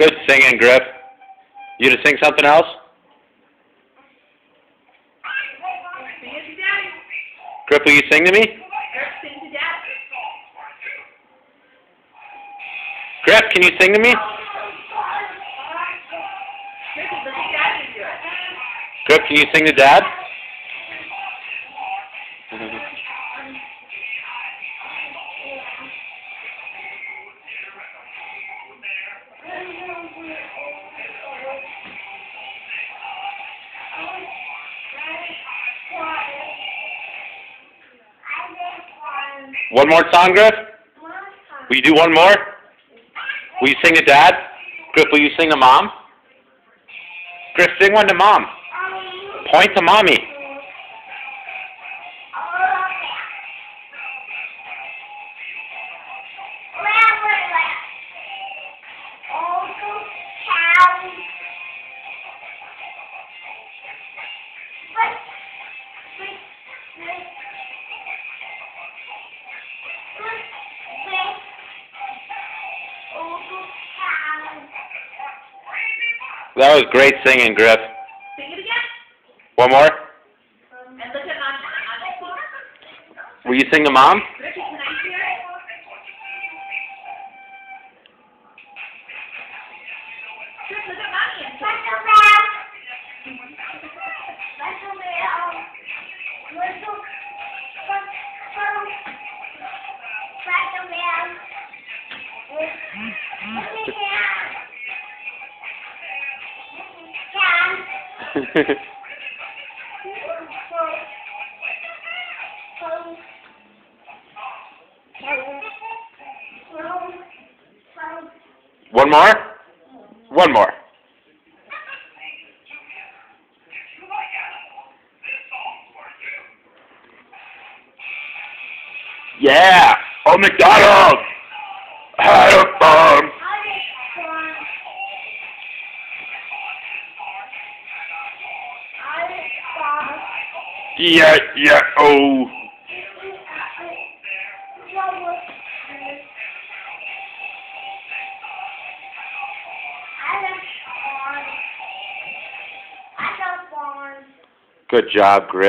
Good singing, Griff. You to sing something else? Sing it to Daddy. Griff, will you sing to me? Griff, sing to Daddy. Griff, can you sing to me? Griff, can you sing to Dad? One more song, Griff? Will you do one more? Will you sing to Dad? Griff, will you sing to Mom? Griff, sing one to Mom. Point to Mommy. That was great singing, Griff. Sing it again. One more. And look at Mom. Will you sing to Mom? Griffith, can I hear it? Griff, look at Mommy and One more? One more. Yeah! Oh, McDonald's! Have fun! Yeah, yeah, oh. Good job, Griff.